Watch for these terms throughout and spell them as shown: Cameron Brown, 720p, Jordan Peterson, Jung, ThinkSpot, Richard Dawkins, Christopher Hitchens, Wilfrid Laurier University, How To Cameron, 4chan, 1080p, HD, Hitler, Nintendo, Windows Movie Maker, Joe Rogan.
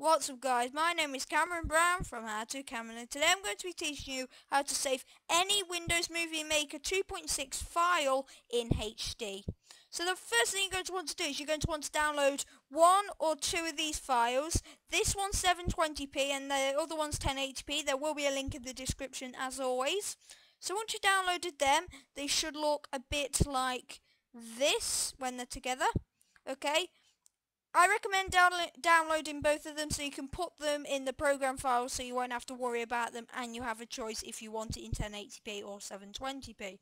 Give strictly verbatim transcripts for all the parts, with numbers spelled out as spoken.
What's up guys, my name is Cameron Brown from How To Cameron, and today I'm going to be teaching you how to save any Windows Movie Maker two point six file in H D. So the first thing you're going to want to do is you're going to want to download one or two of these files. This one's seven twenty p and the other one's ten eighty p. There will be a link in the description as always. So once you've downloaded them, they should look a bit like this when they're together. Okay. I recommend downlo- downloading both of them so you can put them in the program file so you won't have to worry about them, and you have a choice if you want it in ten eighty p or seven twenty p.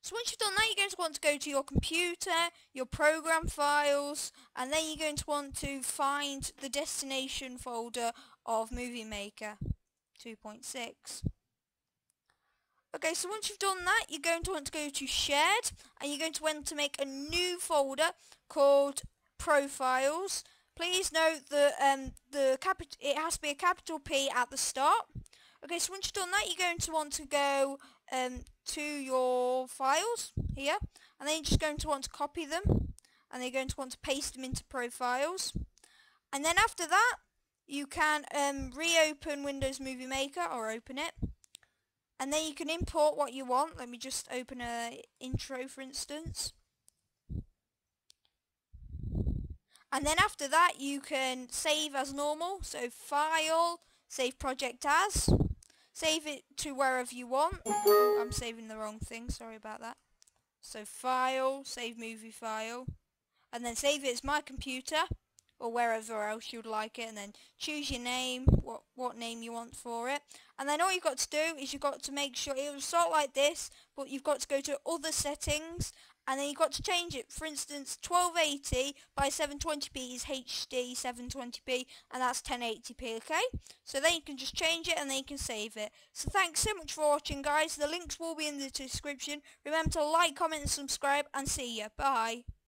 So once you've done that, you're going to want to go to your computer, your program files, and then you're going to want to find the destination folder of Movie Maker two point six. Okay, so once you've done that, you're going to want to go to shared, and you're going to want to make a new folder called Profiles. Please note that um, the capital it has to be a capital P at the start. Okay, so once you've done that, you're going to want to go um, to your files here, and then you're just going to want to copy them, and they're going to want to paste them into Profiles. And then after that, you can um, reopen Windows Movie Maker or open it, and then you can import what you want. Let me just open a intro, for instance. And then after that, you can save as normal, so file, save project as, save it to wherever you want. I'm saving the wrong thing, sorry about that. So file, save movie file, and then save it as my computer, or wherever else you'd like it, and then choose your name, what, what name you want for it. And then all you've got to do is you've got to make sure, it'll sort like this, but you've got to go to other settings, and then you've got to change it. For instance, twelve eighty by seven twenty p is H D seven twenty p, and that's ten eighty p, okay? So then you can just change it, and then you can save it. So thanks so much for watching, guys. The links will be in the description. Remember to like, comment, and subscribe, and see ya. Bye.